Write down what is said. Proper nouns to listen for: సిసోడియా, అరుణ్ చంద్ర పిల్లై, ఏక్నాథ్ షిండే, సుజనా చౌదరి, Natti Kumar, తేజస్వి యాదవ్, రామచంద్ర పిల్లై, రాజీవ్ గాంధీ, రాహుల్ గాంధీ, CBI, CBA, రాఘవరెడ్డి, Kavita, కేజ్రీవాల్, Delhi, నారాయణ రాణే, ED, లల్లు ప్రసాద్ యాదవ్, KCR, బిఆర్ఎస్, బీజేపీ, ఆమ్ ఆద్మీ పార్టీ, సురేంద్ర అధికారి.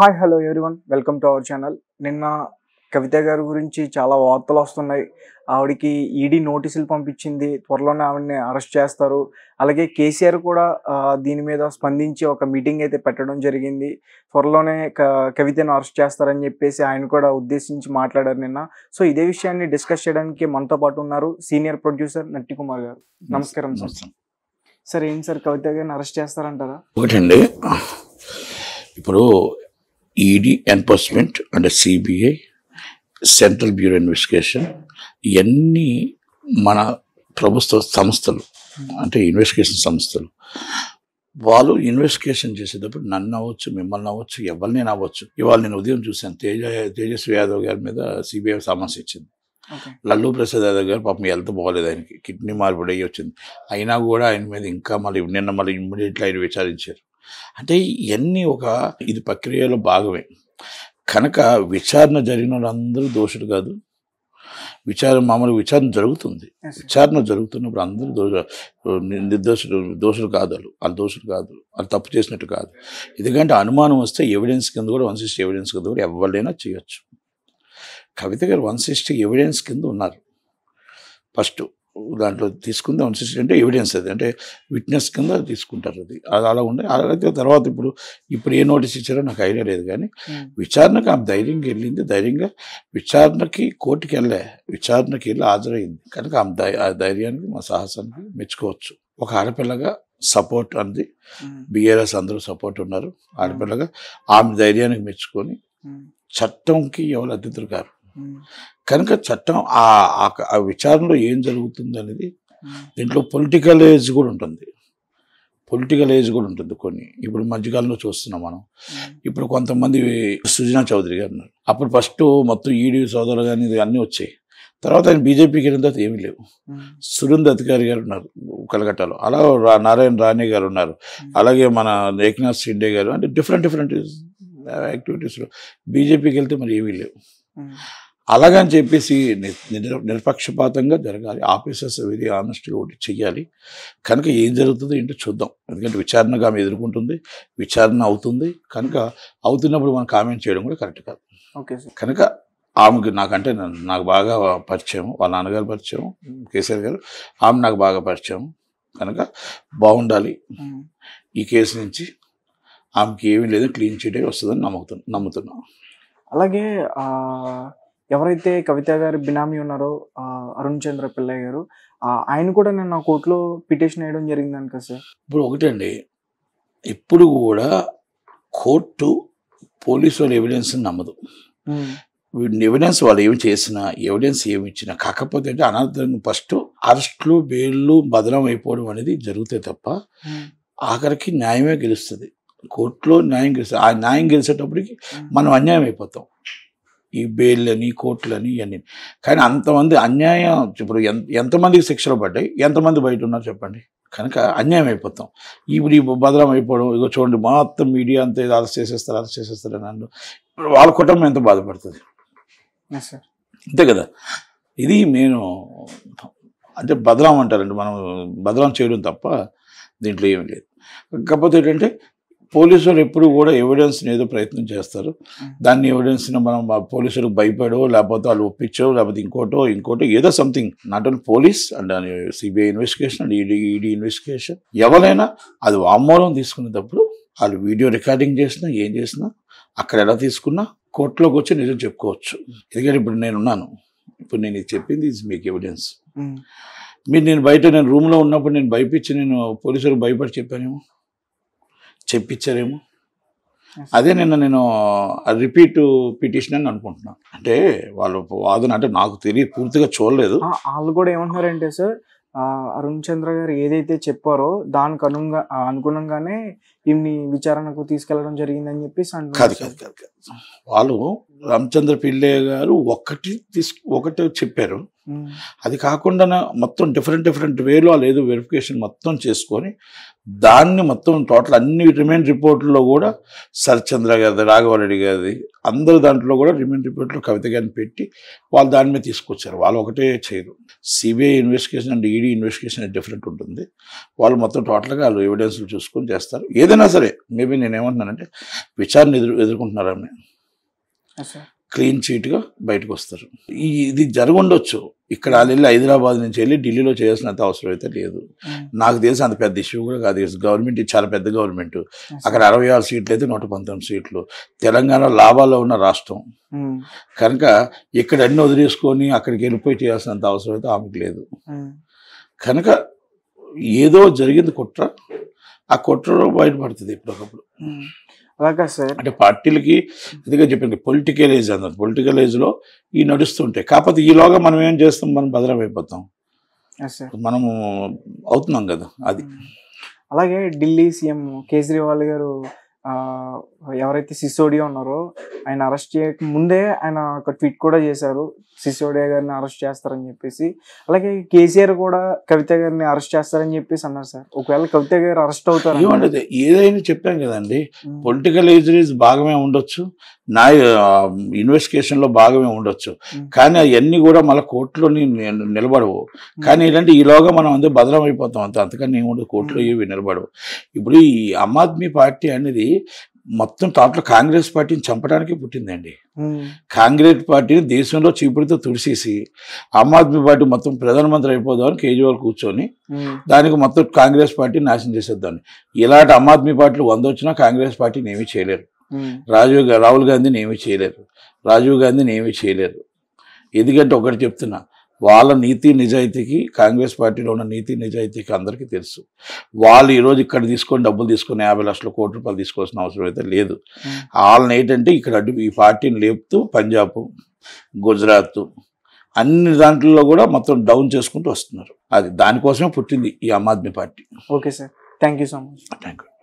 Hi, hello everyone. Welcome to our channel. Ninna Kavita garu gurinchi chala vaartalu vastunayi. Aavadiki ED noticele pampichindi. Tvaralone aavadni arrest chestaru. Alage KCR kuda deeni meeda spandinchi oka meeting aithe pettadam jarigindi. Tvaralone Kavitanu arrest chestarani cheppesi ayana kuda uddeshinchi maatladar ninna. So ide vishayanni discuss cheyadaniki manto paatu unnaru senior producer Natti Kumar garu. Namaskaram sir. Sir em sir Kavita garini arrest chestarantara? Okatandi. Ippudu ED enforcement under CBA, Central Bureau Investigation, any mana prabhutva samsthalu, ante investigation samsthalu. వాళ్ళు investigation చేసేటప్పుడు నన్ను అవ్వచ్చు, మిమ్మల్ని అవ్వచ్చు, ఎవరిని అవ్వచ్చు. ఇవాళ నేను ఉదయం చూశాను, తేజస్వి యాదవ్ గారి మీద సిబిఐ సమన్స్ ఇచ్చింది. లల్లు ప్రసాద్ యాదవ్ గారు పాపం హెల్త్ బాగోలేదు, ఆయనకి కిడ్నీ మార్పిడి అయ్యి వచ్చింది. అయినా కూడా ఆయన మీద ఇంకా నిన్న ఇమ్మీడియట్లీ ఆయన విచారించారు. అంటే ఇవన్నీ ఒక ఇది ప్రక్రియలో భాగమే కనుక విచారణ జరిగిన వాళ్ళందరూ దోషులు కాదు. విచారణ మామూలు విచారణ జరుగుతుంది, విచారణ జరుగుతున్నప్పుడు అందరూ నిర్దోషులు దోషులు కాదు, వాళ్ళు దోషులు కాదు, వాళ్ళు తప్పు చేసినట్టు కాదు. ఎందుకంటే అనుమానం వస్తే ఎవిడెన్స్ కింద కూడా 160 ఎవిడెన్స్ కింద కూడా ఎవరైనా చేయొచ్చు. కవిత గారు 160 ఎవిడెన్స్ కింద ఉన్నారు. ఫస్ట్ దాంట్లో తీసుకుంది 160 అంటే ఎవిడెన్స్, అది అంటే విట్నెస్ కింద తీసుకుంటారు. అది అలా ఉండే అలాగే తర్వాత ఇప్పుడు ఏ నోటీస్ ఇచ్చారో నాకు ఐడియా లేదు, కానీ విచారణకు ఆమె ధైర్యంగా వెళ్ళింది. ధైర్యంగా విచారణకి కోర్టుకి వెళ్ళే, విచారణకి వెళ్ళి హాజరైంది కనుక ఆమె ఆ ధైర్యానికి మా సాహసానికి మెచ్చుకోవచ్చు. ఒక ఆడపిల్లగా సపోర్ట్ అంది, బిఆర్ఎస్ అందరూ సపోర్ట్ ఉన్నారు. ఆడపిల్లగా ఆమె ధైర్యానికి మెచ్చుకొని చట్టంకి ఎవరు అతిథులు కారు కనుక చట్టం ఆ విచారణలో ఏం జరుగుతుంది అనేది, దీంట్లో పొలిటికల్ ఏజ్ కూడా ఉంటుంది, పొలిటికల్ ఏజ్ కూడా ఉంటుంది. కొన్ని ఇప్పుడు మధ్యకాలంలో చూస్తున్నాం మనం. ఇప్పుడు కొంతమంది సుజనా చౌదరి గారు ఉన్నారు, అప్పుడు ఫస్ట్ మొత్తం ఈడీ సోదరులు కానీ అన్నీ వచ్చాయి. తర్వాత ఆయన బీజేపీకి వెళ్ళిన తర్వాత ఏమీ లేవు. సురేంద్ర అధికారి గారు ఉన్నారు కలకట్టాలో, అలా నారాయణ రాణే గారు ఉన్నారు, అలాగే మన ఏక్నాథ్ షిండే గారు, అంటే డిఫరెంట్ డిఫరెంట్ యాక్టివిటీస్లో. బీజేపీకి వెళ్తే మరి ఏమీ లేవు. అలాగని చెప్పేసి నిరపక్షపాతంగా జరగాలి, ఆఫీసర్స్ వెరీ ఆనెస్ట్గా ఒకటి చెయ్యాలి. కనుక ఏం జరుగుతుందో ఏంటో చూద్దాం. ఎందుకంటే విచారణగా ఆమె ఎదుర్కొంటుంది, విచారణ అవుతుంది కనుక అవుతున్నప్పుడు మనం కామెంట్ చేయడం కూడా కరెక్ట్ కాదు. Okay sir. కనుక ఆమెకు నాకంటే నాకు బాగా పరిచయం, వాళ్ళ నాన్నగారు పరిచయం, కేసీఆర్ గారు, ఆమె నాకు బాగా పరిచయం కనుక బాగుండాలి. ఈ కేసు నుంచి ఆమెకి ఏమీ లేదు, క్లీన్ చిట్ వస్తుందని నమ్ముతున్నాం. అలాగే ఎవరైతే కవిత గారు బినామీ ఉన్నారో అరుణ్ చంద్ర పిల్లై గారు, ఆయన కూడా నేను కోర్టులో పిటిషన్ వేయడం జరిగిందని కదా సార్. ఇప్పుడు ఒకటండి, ఇప్పుడు కూడా కోర్టు పోలీసు వాళ్ళ ఎవిడెన్స్ని నమ్మదు. ఎవిడెన్స్ వాళ్ళు ఏమి చేసినా, ఎవిడెన్స్ ఏమి ఇచ్చినా, కాకపోతే అంటే అనార్థంగా ఫస్ట్ అరెస్టులు బెయిల్లు బదలం అయిపోవడం అనేది జరుగుతాయి తప్ప ఆఖరికి న్యాయమే గెలుస్తుంది. కోర్టులో న్యాయం గెలిస్తే ఆ న్యాయం గెలిచేటప్పటికి మనం అన్యాయం అయిపోతాం, ఈ బెయిల్లని కోర్టులని ఇవన్నీ. కానీ అంతమంది అన్యాయం, ఇప్పుడు ఎంతమందికి శిక్షలు పడ్డాయి, ఎంతమంది బయట ఉన్నారు చెప్పండి. కనుక అన్యాయం అయిపోతాం. ఇప్పుడు ఈ బదలం అయిపోవడం, ఇక చూడండి మొత్తం మీడియా అంతా అరెస్ట్ చేసేస్తారు అని అంటూ వాళ్ళ కుటుంబం ఎంత బాధపడుతుంది అంతే కదా. ఇది నేను అంటే బదలం అంటారండి, మనం బదలం చేయడం తప్ప దీంట్లో ఏమి లేదు. కాకపోతే ఏంటంటే పోలీసులు ఎప్పుడు కూడా ఎవిడెన్స్ని ఏదో ప్రయత్నం చేస్తారు, దాన్ని ఎవిడెన్స్ని మనం పోలీసులకు భయపడో, లేకపోతే వాళ్ళు ఒప్పించో, లేకపోతే ఇంకోటో ఏదో something. Not only police and CBI investigation and ED investigation, ఎవరైనా అది వాంగ్మూలం తీసుకునేటప్పుడు వాళ్ళు వీడియో రికార్డింగ్ చేసినా ఏం చేసినా అక్కడ ఎలా తీసుకున్నా కోర్టులోకి వచ్చి నిజం చెప్పుకోవచ్చు. ఎందుకంటే ఇప్పుడు నేనున్నాను, ఇప్పుడు నేను ఇది చెప్పింది ఇది మీకు ఎవిడెన్స్. మీరు నేను రూమ్లో ఉన్నప్పుడు నేను భయపించి నేను పోలీసులకు భయపడి చెప్పానేమో, చెప్పించారేమో. అదే నేను రిపీట్ పిటిషన్ అని అనుకుంటున్నాను. అంటే వాళ్ళు వాదన అంటే నాకు తెలియదు, పూర్తిగా చూడలేదు. వాళ్ళు కూడా ఏమంటున్నారంటే సార్, అరుణ్ చంద్ర గారు ఏదైతే చెప్పారో దానికి అనుగుణంగానే ఈమె విచారణకు తీసుకెళ్లడం జరిగిందని చెప్పేసి అంటారు. కాదు, వాళ్ళు రామచంద్ర పిల్లే గారు ఒకటి చెప్పారు, అది కాకుండా మొత్తం డిఫరెంట్ వేలో వాళ్ళు ఏదో వెరిఫికేషన్ మొత్తం చేసుకొని దాన్ని మొత్తం టోటల్ అన్ని రిమైన్ రిపోర్ట్లో కూడా సరిచంద్ర గారిది, రాఘవరెడ్డి గారిది, అందరు దాంట్లో కూడా రిమైన్ రిపోర్ట్లో కవిత గారిని పెట్టి వాళ్ళు దాని మీద తీసుకొచ్చారు. వాళ్ళు ఒకటే చేయరు. CBI investigation and ED investigation different ఉంటుంది. వాళ్ళు మొత్తం టోటల్గా వాళ్ళు ఎవిడెన్స్లు చూసుకొని చేస్తారు. ఏదో ఏదైనా సరే మేబీ నేను ఏమంటున్నానంటే విచారణ ఎదుర్కొంటున్నారని క్లీన్ చీట్గా బయటకు వస్తారు. ఇది జరగొండొచ్చు. ఇక్కడ వెళ్ళి హైదరాబాద్ నుంచి వెళ్ళి ఢిల్లీలో చేయాల్సినంత అవసరం అయితే లేదు. నాకు తెలిసి అంత పెద్ద ఇష్యూ కూడా కాదు. గవర్నమెంట్ చాలా పెద్ద గవర్నమెంట్. అక్కడ 66 సీట్లు అయితే 119 సీట్లు. తెలంగాణ లాభాల్లో ఉన్న రాష్ట్రం కనుక ఇక్కడ అన్ని వదిలేసుకొని అక్కడికి వెళ్ళిపోయి చేయాల్సినంత అవసరం అయితే ఆమెకు లేదు. కనుక ఏదో జరిగింది కుట్ర. ఆ కుట్రలో బయటపడుతుంది ఇప్పటికప్పుడు. అలాగా సార్, అంటే పార్టీలకి అందుకే చెప్పాను పొలిటికలైజ్ అన్నారు. పొలిటికలైజ్లో ఈ నడుస్తుంటాయి. కాకపోతే ఈలోగా మనం ఏం చేస్తాం, మనం బదలం అయిపోతాం, మనము అవుతున్నాం కదా అది. అలాగే ఢిల్లీ సీఎం కేజ్రీవాల్ గారు ఎవరైతే సిసోడియా ఉన్నారో ఆయన అరెస్ట్ చేయక ముందే ఆయన ఒక ట్వీట్ కూడా చేశారు, సిసోడియా గారిని అరెస్ట్ చేస్తారని చెప్పేసి. అలాగే కేసీఆర్ కూడా కవిత గారిని అరెస్ట్ చేస్తారని చెప్పేసి అన్నారు సార్. ఒకవేళ కవిత గారు అరెస్ట్ అవుతారు ఏదైనా చెప్పాం కదండి, పొలిటికల్ ఎజరీస్ భాగమే ఉండొచ్చు, నా ఇన్వెస్టిగేషన్లో భాగమే ఉండొచ్చు, కానీ అవన్నీ కూడా మళ్ళీ కోర్టులో నిలబడవు. కానీ ఏంటంటే ఈలోగా మనం అంతే బదలం అయిపోతాం అంత, అంతకని ఏముండదు, కోర్టులో ఇవి నిలబడవు. ఇప్పుడు ఈ ఆమ్ ఆద్మీ పార్టీ అనేది మొత్తం టాప్లో కాంగ్రెస్ పార్టీని చంపడానికి పుట్టిందండి. కాంగ్రెస్ పార్టీని దేశంలో చీపుడితో తుడిసేసి ఆమ్ ఆద్మీ పార్టీ మొత్తం ప్రధానమంత్రి అయిపోదామని కేజ్రీవాల్ కూర్చొని దానికి మొత్తం కాంగ్రెస్ పార్టీని నాశనం చేసేద్దామని. ఇలాంటి ఆమ్ ఆద్మీ పార్టీలు 100 వచ్చినా కాంగ్రెస్ పార్టీని ఏమీ చేయలేరు. రాహుల్ గాంధీని ఏమీ చేయలేరు, రాజీవ్ గాంధీని ఏమీ చేయలేరు. ఎందుకంటే ఒకటి చెప్తున్నా, వాళ్ళ నీతి నిజాయితీకి, కాంగ్రెస్ పార్టీలో ఉన్న నీతి నిజాయితీకి అందరికీ తెలుసు. వాళ్ళు ఈరోజు ఇక్కడ తీసుకొని డబ్బులు తీసుకొని 50 లక్షల కోటి రూపాయలు తీసుకోవాల్సిన అవసరం అయితే లేదు. వాళ్ళని ఏంటంటే ఇక్కడ అడ్డు ఈ పార్టీని లేపుతూ పంజాబ్, గుజరాత్ అన్ని దాంట్లో కూడా మొత్తం డౌన్ చేసుకుంటూ వస్తున్నారు. అది దానికోసమే పుట్టింది ఈ ఆమ్ ఆద్మీ పార్టీ. Okay sir, thank you so much. Thank you.